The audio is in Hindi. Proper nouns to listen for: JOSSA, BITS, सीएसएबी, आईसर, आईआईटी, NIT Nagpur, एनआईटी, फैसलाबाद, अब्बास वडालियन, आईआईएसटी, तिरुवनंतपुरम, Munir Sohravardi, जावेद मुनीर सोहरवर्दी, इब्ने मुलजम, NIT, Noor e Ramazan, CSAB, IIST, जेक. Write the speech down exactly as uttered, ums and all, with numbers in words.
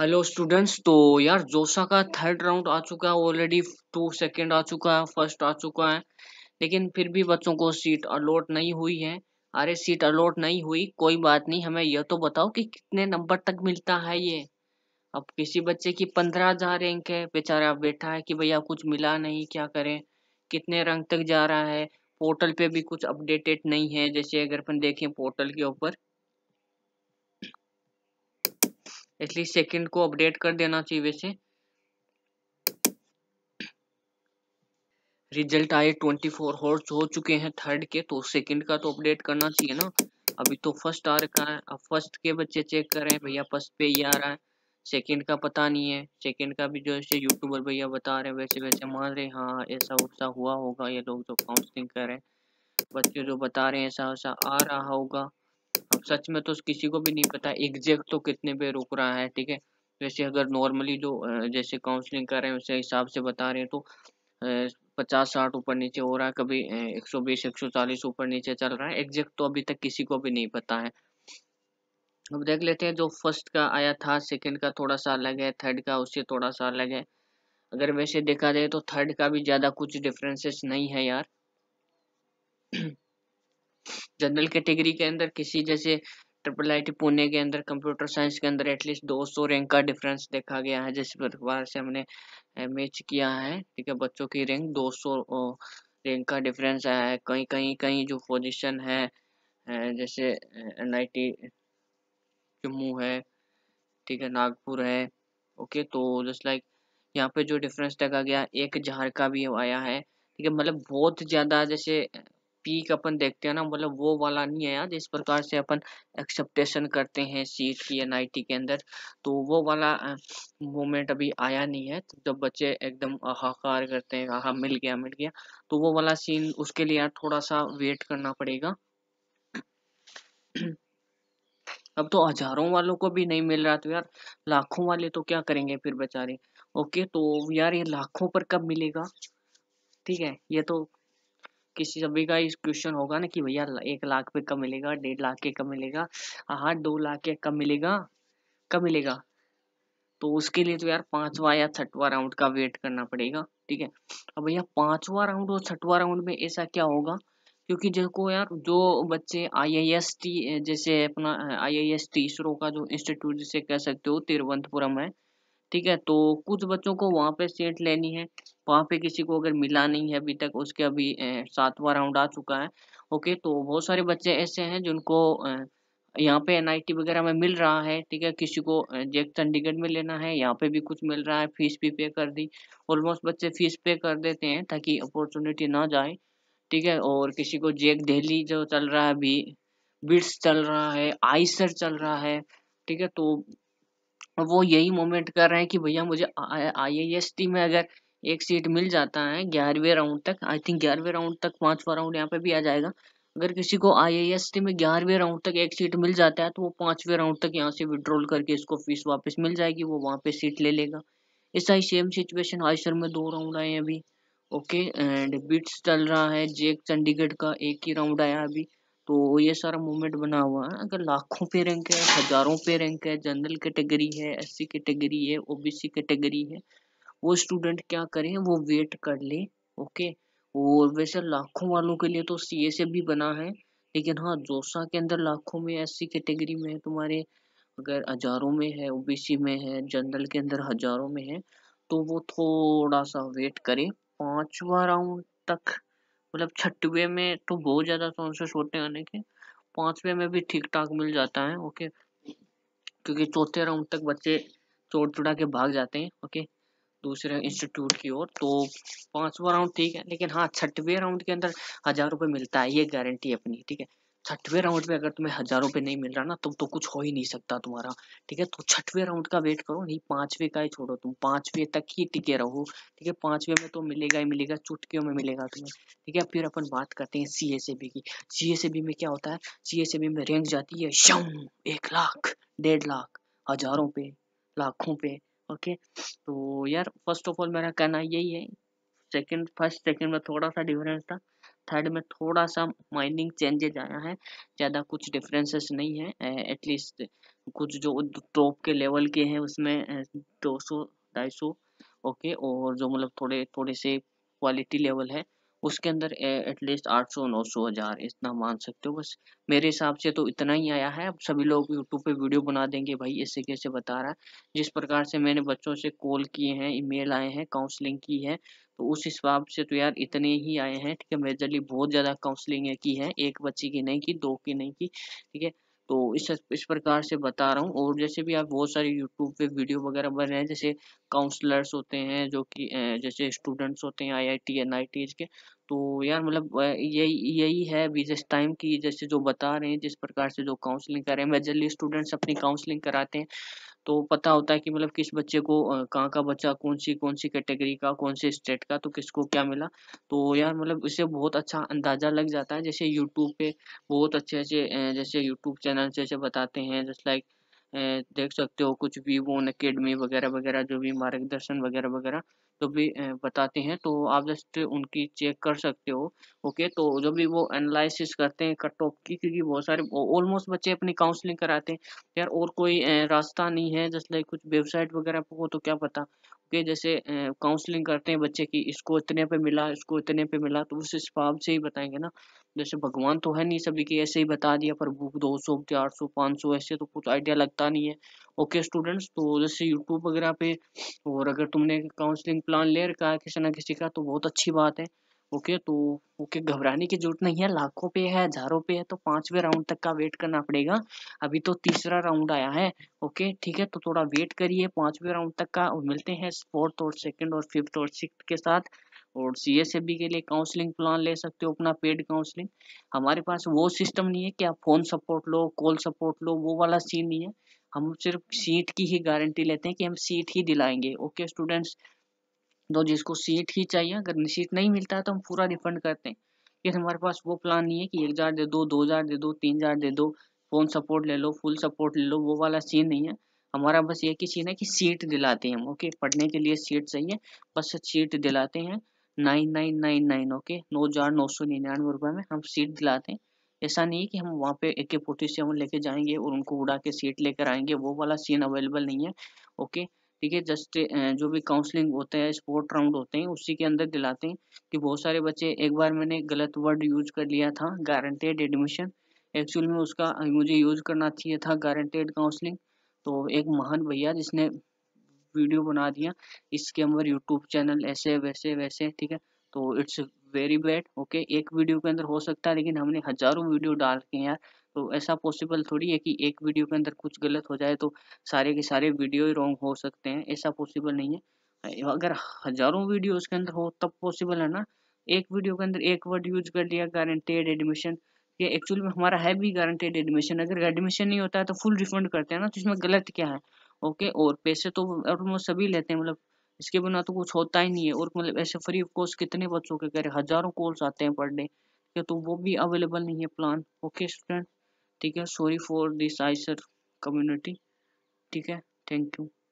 हेलो स्टूडेंट्स, तो यार जोसा का थर्ड राउंड आ चुका है ऑलरेडी, टू सेकंड आ चुका है, फर्स्ट आ चुका है, लेकिन फिर भी बच्चों को सीट अलॉट नहीं हुई है। अरे सीट अलॉट नहीं हुई कोई बात नहीं, हमें यह तो बताओ कि कितने नंबर तक मिलता है ये। अब किसी बच्चे की पंद्रह हजार रैंक है, बेचारा बैठा है कि भैया कुछ मिला नहीं, क्या करें, कितने रैंक तक जा रहा है। पोर्टल पे भी कुछ अपडेटेड नहीं है, जैसे अगर अपन देखें पोर्टल के ऊपर इसलिए सेकंड को अपडेट कर देना चाहिए। वैसे रिजल्ट आए चौबीस हॉर्स हो चुके हैं थर्ड के, तो सेकंड का तो अपडेट करना चाहिए ना। अभी तो फर्स्ट आ रखा है, अब फर्स्ट के बच्चे चेक कर रहे हैं भैया फर्स्ट पे ही आ रहा है, सेकंड का पता नहीं है। सेकंड का भी जो है यूट्यूबर भैया बता रहे हैं, वैसे वैसे मान रहे हैं हाँ ऐसा वैसा हुआ होगा, ये लोग जो काउंसलिंग कर रहे हैं बच्चे जो बता रहे हैं ऐसा वैसा आ रहा होगा। अब सच में तो किसी को भी नहीं पता एग्जैक्ट तो कितने पे रुक रहा है, ठीक है। वैसे अगर नॉर्मली जो जैसे काउंसलिंग कर रहे हैं उसे हिसाब से बता रहे हैं तो पचास साठ ऊपर नीचे हो रहा है, कभी एक सौ बीस एक सौ चालीस ऊपर नीचे चल रहा है। एग्जैक्ट तो अभी तक किसी को भी नहीं पता है। अब देख लेते हैं जो फर्स्ट का आया था, सेकंड का थोड़ा सा अलग है, थर्ड का उससे थोड़ा सा अलग है। अगर वैसे देखा जाए तो थर्ड का भी ज्यादा कुछ डिफरेंसेस नहीं है यार। जनरल कैटेगरी के अंदर किसी जैसे ट्रिपल आई टी पुणे के अंदर कंप्यूटर साइंस के अंदर एटलीस्ट दो सौ रैंक का डिफरेंस देखा गया है, जिस प्रकार से हमने मैच किया है, ठीक है। बच्चों की रैंक दो सौ रैंक का डिफरेंस आया है। कहीं कहीं कहीं जो पोजीशन है जैसे एन आई टी जम्मू है, ठीक है, नागपुर है, ओके। तो जस्ट लाइक यहाँ पे जो डिफरेंस देखा गया, एक झार का भी आया है, ठीक है। मतलब बहुत ज्यादा जैसे पीक अपन देखते हैं ना, मतलब वो वाला नहीं है यार जिस प्रकार से अपन एक्सेप्टेशन करते हैं सीट की एनआईटी के अंदर, तो वो वाला मोमेंट अभी आया नहीं है। तो जब बच्चे एकदम हाहाकार करते हैं हाहा मिल गया मिल गया, तो वो वाला सीन उसके लिए यार थोड़ा सा वेट करना पड़ेगा। अब तो हजारों वालों को भी नहीं मिल रहा, तो यार लाखों वाले तो क्या करेंगे फिर बेचारे, ओके। तो यार ये लाखों पर कब मिलेगा, ठीक है। ये तो किसी सभी का इस क्वेश्चन होगा ना कि भैया एक लाख पे कब मिलेगा, डेढ़ लाख के कब मिलेगा, हाँ दो लाख के कब मिलेगा कब मिलेगा। तो उसके लिए तो यार पांचवा या छठवा राउंड का वेट करना पड़ेगा, ठीक है। अब भैया पांचवा राउंड और छठवा राउंड में ऐसा क्या होगा, क्योंकि जिनको यार जो बच्चे आई आई एस टी जैसे अपना I I S T ISRO का जो इंस्टीट्यूट जिसे कह सकते हो तिरुवनंतपुरम है, ठीक है, तो कुछ बच्चों को वहाँ पे सीट लेनी है, वहाँ पे किसी को अगर मिला नहीं है अभी तक, उसके अभी सातवां राउंड आ चुका है, ओके। तो बहुत सारे बच्चे ऐसे हैं जिनको यहाँ पे एनआईटी वगैरह में मिल रहा है, ठीक है, किसी को जेक चंडीगढ़ में लेना है, यहाँ पे भी कुछ मिल रहा है, फीस भी पे कर दी, ऑलमोस्ट बच्चे फीस पे कर देते हैं ताकि अपॉर्चुनिटी ना जाए, ठीक है। और किसी को जेक दिल्ली जो चल रहा है अभी, बिट्स चल रहा है, आईसर चल रहा है, ठीक है। तो वो यही मोमेंट कर रहे हैं कि भैया मुझे आईआईएसटी में अगर एक सीट मिल जाता है ग्यारहवें राउंड तक, आई थिंक ग्यारहवें राउंड तक पांचवा राउंड यहाँ पे भी आ जाएगा, अगर किसी को आईआईएसटी में ग्यारहवें राउंड तक एक सीट मिल जाता है तो वो पांचवें राउंड तक यहाँ से विड्रॉल करके इसको फीस वापस मिल जाएगी, वो वहाँ पे सीट ले लेगा। ऐसा ही सेम सिचुएशन आईसर में दो राउंड आए हैं अभी, ओके, एंड बिट्स चल रहा है, जेक चंडीगढ़ का एक ही राउंड आया अभी। तो ये सारा मूवमेंट बना हुआ है। अगर लाखों पे रैंक है, हजारों पे रैंक है, जनरल कैटेगरी है, एससी कैटेगरी है, ओबीसी कैटेगरी है, वो स्टूडेंट क्या करें, वो वेट कर ले, ओके। और वैसे लाखों वालों के लिए तो सीएसएबी भी बना है, लेकिन हाँ जोसा के अंदर लाखों में एससी कैटेगरी में है तुम्हारे, अगर हजारों में है ओबीसी में है, जनरल के अंदर हजारों में है, तो वो थोड़ा सा वेट करें पांचवा राउंड तक। मतलब छठवे में तो बहुत ज्यादा चांसेस होते हैं आने के, पांचवे में भी ठीक ठाक मिल जाता है, ओके, क्योंकि चौथे राउंड तक बच्चे चोड़ चुड़ा के भाग जाते हैं, ओके, दूसरे इंस्टीट्यूट की ओर। तो पांचवा राउंड ठीक है, लेकिन हाँ छठवें राउंड के अंदर हजार रुपये मिलता है, ये गारंटी अपनी, ठीक है। छठवें राउंड में अगर तुम्हें हजार रुपये नहीं मिल रहा ना, तुम तो कुछ हो ही नहीं सकता तुम्हारा, ठीक है। तो छठवें राउंड का वेट करो, नहीं पांचवे का ही छोड़ो, तुम पांचवे तक ही टिके रहो, ठीक है। पांचवे में तो मिलेगा ही मिलेगा, चुटकियों में मिलेगा तुम्हें, ठीक है। फिर अपन बात करते हैं सीएसएबी की। सीएसएबी में क्या होता है, सीएसएबी में रैंक जाती है शम एक लाख डेढ़ लाख हजारों पे लाखों पे, ओके। तो यार फर्स्ट ऑफ ऑल मेरा कहना यही है, सेकेंड फर्स्ट सेकेंड में थोड़ा सा डिफरेंस था, थर्ड में थोड़ा सा माइनिंग चेंजेज आया है, ज़्यादा कुछ डिफरेंसेस नहीं है, एटलीस्ट कुछ जो टॉप के लेवल के हैं उसमें दो सौ ढाई सौ ओके, और जो मतलब थोड़े थोड़े से क्वालिटी लेवल है उसके अंदर एटलीस्ट आठ सौ नौ सौ हज़ार इतना मान सकते हो। बस मेरे हिसाब से तो इतना ही आया है। अब सभी लोग यूट्यूब पे वीडियो बना देंगे भाई ऐसे कैसे बता रहा है, जिस प्रकार से मैंने बच्चों से कॉल किए हैं, ईमेल आए हैं, काउंसलिंग की है, तो उस हिसाब से तो यार इतने ही आए हैं। ठीक है, मेजरली बहुत ज़्यादा काउंसलिंग की है, एक बच्चे की नहीं की, दो की नहीं की, ठीक है, तो इस इस प्रकार से बता रहा हूँ। और जैसे भी आप बहुत सारे यूट्यूब पे वीडियो वगैरह बन रहे हैं, जैसे काउंसलर्स होते हैं जो कि जैसे स्टूडेंट्स होते हैं आईआईटी एनआईटीज के, तो यार मतलब यही यही है बीजेस टाइम की, जैसे जो बता रहे हैं जिस प्रकार से जो काउंसलिंग कर रहे हैं, मेजरली स्टूडेंट्स अपनी काउंसलिंग कराते हैं, तो पता होता है कि मतलब किस बच्चे को कहाँ का बच्चा, कौन सी कौन सी कैटेगरी का, कौन से स्टेट का, तो किसको क्या मिला, तो यार मतलब इससे बहुत अच्छा अंदाज़ा लग जाता है। जैसे यूट्यूब पे बहुत अच्छे अच्छे जैसे यूट्यूब चैनल जैसे बताते हैं, जस्ट लाइक देख सकते हो कुछ भी वो अकेडमी वगैरह वगैरह जो भी मार्गदर्शन वगैरह वगैरह जो भी बताते हैं, तो आप जस्ट उनकी चेक कर सकते हो ओके। तो जो भी वो एनालिसिस करते हैं कट ऑफ की, क्योंकि बहुत सारे ऑलमोस्ट बच्चे अपनी काउंसलिंग कराते हैं यार, और कोई रास्ता नहीं है, जैसे कुछ वेबसाइट वगैरह हो तो क्या पता ओके, जैसे काउंसलिंग करते हैं बच्चे की, इसको इतने पे मिला, इसको इतने पे मिला, तो उस हिसाब से ही बताएंगे ना। जैसे भगवान तो है नहीं सभी के, ऐसे ही बता दिया पर दो सौ चार सौ पाँच सौ ऐसे तो कुछ आइडिया लगता नहीं है ओके स्टूडेंट्स। तो जैसे यूट्यूब वगैरह पे, और अगर तुमने काउंसलिंग प्लान ले रखा है किसी ना किसी का तो बहुत अच्छी बात है ओके। तो ओके, घबराने की जरूरत नहीं है, लाखों पे है, हज़ारों पे है, तो पाँचवें राउंड तक का वेट करना पड़ेगा, अभी तो तीसरा राउंड आया है ओके ठीक है, तो थोड़ा वेट करिए पाँचवें राउंड तक का, और मिलते हैं फोर्थ और सेकेंड और फिफ्थ और सिक्स्थ के साथ। और सी एस ए बी के लिए काउंसलिंग प्लान ले सकते हो अपना, पेड काउंसलिंग। हमारे पास वो सिस्टम नहीं है कि आप फ़ोन सपोर्ट लो, कॉल सपोर्ट लो, वो वाला सीन नहीं है, हम सिर्फ सीट की ही गारंटी लेते हैं कि हम सीट ही दिलाएंगे ओके स्टूडेंट्स। तो जिसको सीट ही चाहिए, अगर सीट नहीं मिलता है तो हम पूरा रिफंड करते हैं, लेकिन हमारे पास वो प्लान नहीं है कि एक हज़ार दे दो, दो हज़ार दे दो, तीन हज़ार दे दो, फोन सपोर्ट ले लो, फुल सपोर्ट ले लो, वो वाला सीन नहीं है। हमारा बस एक ही सीन है कि सीट दिलाते हैं हम ओके, पढ़ने के लिए सीट चाहिए, बस सीट दिलाते हैं nine nine nine nine okay, नौ हज़ार नौ सौ निन्यानवे रुपये में हम सीट दिलाते हैं। ऐसा नहीं है कि हम वहाँ पे ए के फोर्टी से हम लेके जाएंगे और उनको उड़ा के सीट लेकर आएंगे, वो वाला सीन अवेलेबल नहीं है ओके ठीक है। जस्ट जो भी काउंसलिंग होता है, स्पोर्ट राउंड होते हैं, उसी के अंदर दिलाते हैं कि बहुत सारे बच्चे, एक बार मैंने गलत वर्ड यूज कर लिया था, गारंटेड एडमिशन, एक्चुअल में उसका मुझे यूज करना चाहिए था गारंटेड काउंसलिंग। तो एक महान भैया जिसने वीडियो बना दिया इसके अंदर यूट्यूब चैनल ऐसे वैसे वैसे ठीक है, तो इट्स वेरी बैड ओके। एक वीडियो के अंदर हो सकता है, लेकिन हमने हज़ारों वीडियो डाल के यार, तो ऐसा पॉसिबल थोड़ी है कि एक वीडियो के अंदर कुछ गलत हो जाए तो सारे के सारे वीडियो ही रॉन्ग हो सकते हैं, ऐसा पॉसिबल नहीं है। अगर हज़ारों वीडियो उसके अंदर हो तब पॉसिबल है ना। एक वीडियो के अंदर एक वर्ड यूज कर लिया गारंटेड एडमिशन, ये एक्चुअल में हमारा है भी गारंटेड एडमिशन, अगर एडमिशन नहीं होता है तो फुल रिफंड करते हैं ना, तो इसमें गलत क्या है ओके। और पैसे तो ऑलमोस्ट सभी लेते हैं, मतलब इसके बिना तो कुछ होता ही नहीं है। और मतलब ऐसे फ्री कोर्स कितने बच्चों के करें, हज़ारों कोर्स आते हैं पर डे, तो वो भी अवेलेबल नहीं है प्लान ओके स्टूडेंट ठीक है। Sorry for this I sir community ठीक है, थैंक यू।